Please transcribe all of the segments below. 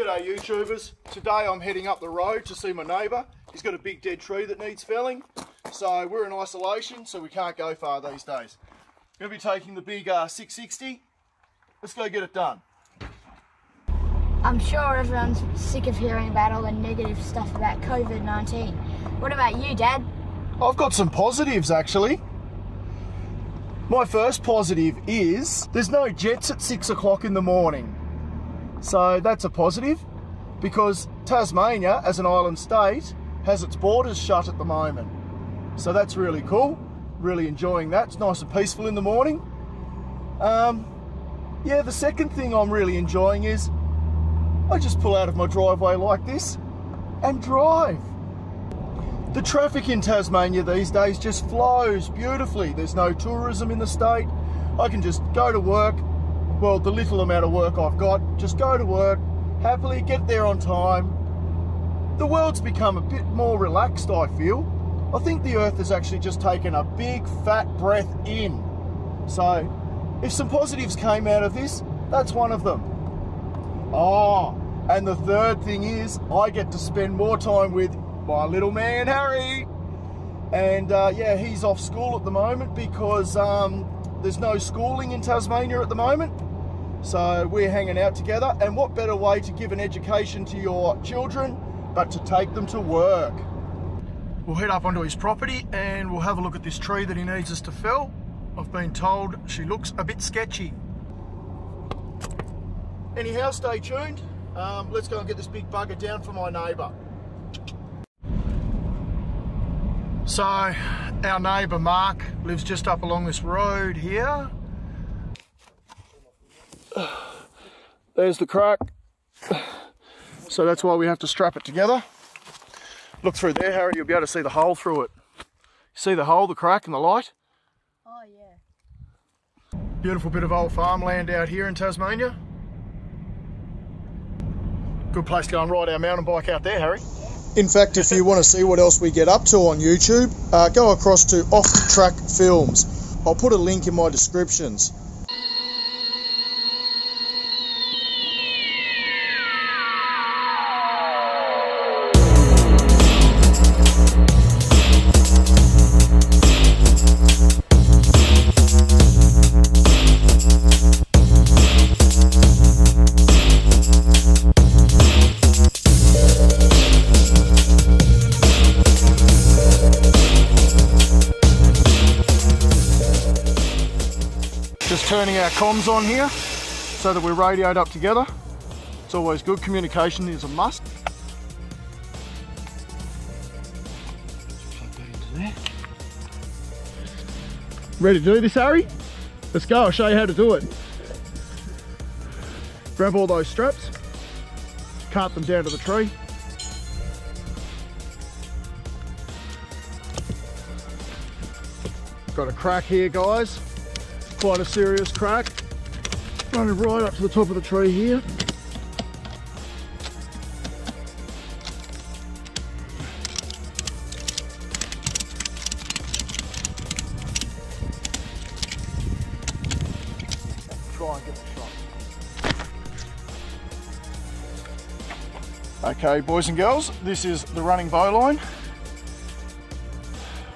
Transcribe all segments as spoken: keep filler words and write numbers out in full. G'day YouTubers, today I'm heading up the road to see my neighbour. He's got a big dead tree that needs felling, so we're in isolation, so we can't go far these days. I'm going to be taking the big uh, six sixty, let's go get it done. I'm sure everyone's sick of hearing about all the negative stuff about COVID nineteen. What about you, Dad? I've got some positives actually. My first positive is there's no jets at six o'clock in the morning. So that's a positive, because Tasmania, as an island state, has its borders shut at the moment. So that's really cool, really enjoying that. It's nice and peaceful in the morning. Um, yeah, the second thing I'm really enjoying is I just pull out of my driveway like this and drive. The traffic in Tasmania these days just flows beautifully. There's no tourism in the state. I can just go to work. Well, the little amount of work I've got, just go to work, happily get there on time. The world's become a bit more relaxed, I feel. I think the earth has actually just taken a big fat breath in. So, if some positives came out of this, that's one of them. Oh, and the third thing is I get to spend more time with my little man, Harry. And uh, yeah, he's off school at the moment because um, there's no schooling in Tasmania at the moment. So we're hanging out together, and what better way to give an education to your children but to take them to work. We'll head up onto his property and we'll have a look at this tree that he needs us to fell. I've been told she looks a bit sketchy. Anyhow, stay tuned. Um, let's go and get this big bugger down for my neighbour. So our neighbour Mark lives just up along this road here. There's the crack. So that's why we have to strap it together. Look through there, Harry, you'll be able to see the hole through it. See the hole, the crack and the light? Oh yeah. Beautiful bit of old farmland out here in Tasmania. Good place to go and ride our mountain bike out there, Harry. In fact, if you want to see what else we get up to on YouTube, uh, go across to Off-Track Films. I'll put a link in my descriptions. Turning our comms on here so that we're radioed up together. It's always good, communication is a must. Plug that into there. Ready to do this, Harry? Let's go, I'll show you how to do it. Grab all those straps, cart them down to the tree. Got a crack here, guys. Quite a serious crack, running right up to the top of the tree here. Try and get the shot. Okay, boys and girls, this is the running bowline.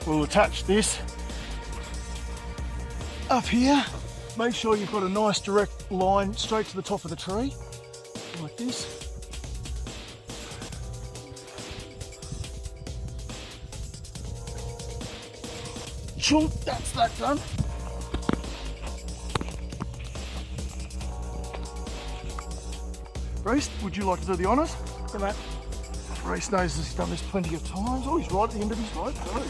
We'll attach this up here. Make sure you've got a nice direct line straight to the top of the tree, like this. Chomp, that's that done. Reese, would you like to do the honours? Yeah, mate. Reese knows he's done this plenty of times. Oh, he's right at the end of his rope too.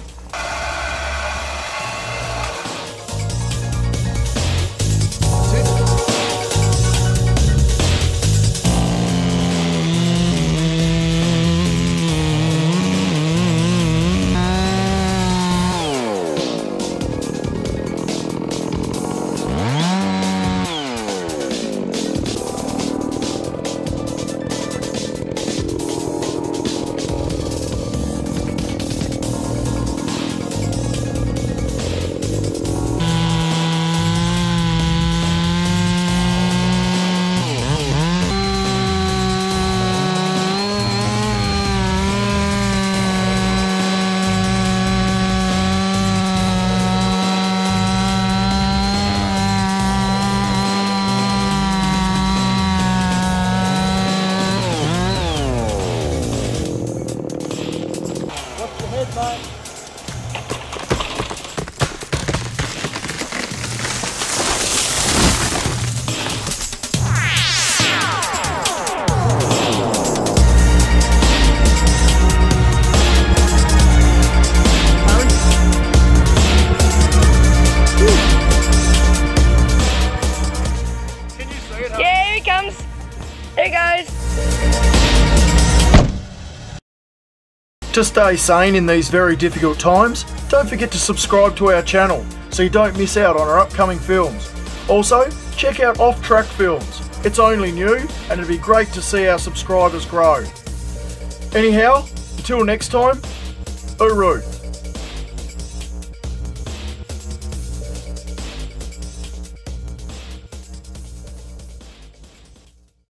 Can you see it? Huh? Yeah, here he comes. Here he goes. To stay sane in these very difficult times, don't forget to subscribe to our channel so you don't miss out on our upcoming films. Also, check out Off-Track Films. It's only new and it'd be great to see our subscribers grow. Anyhow, until next time, Uru.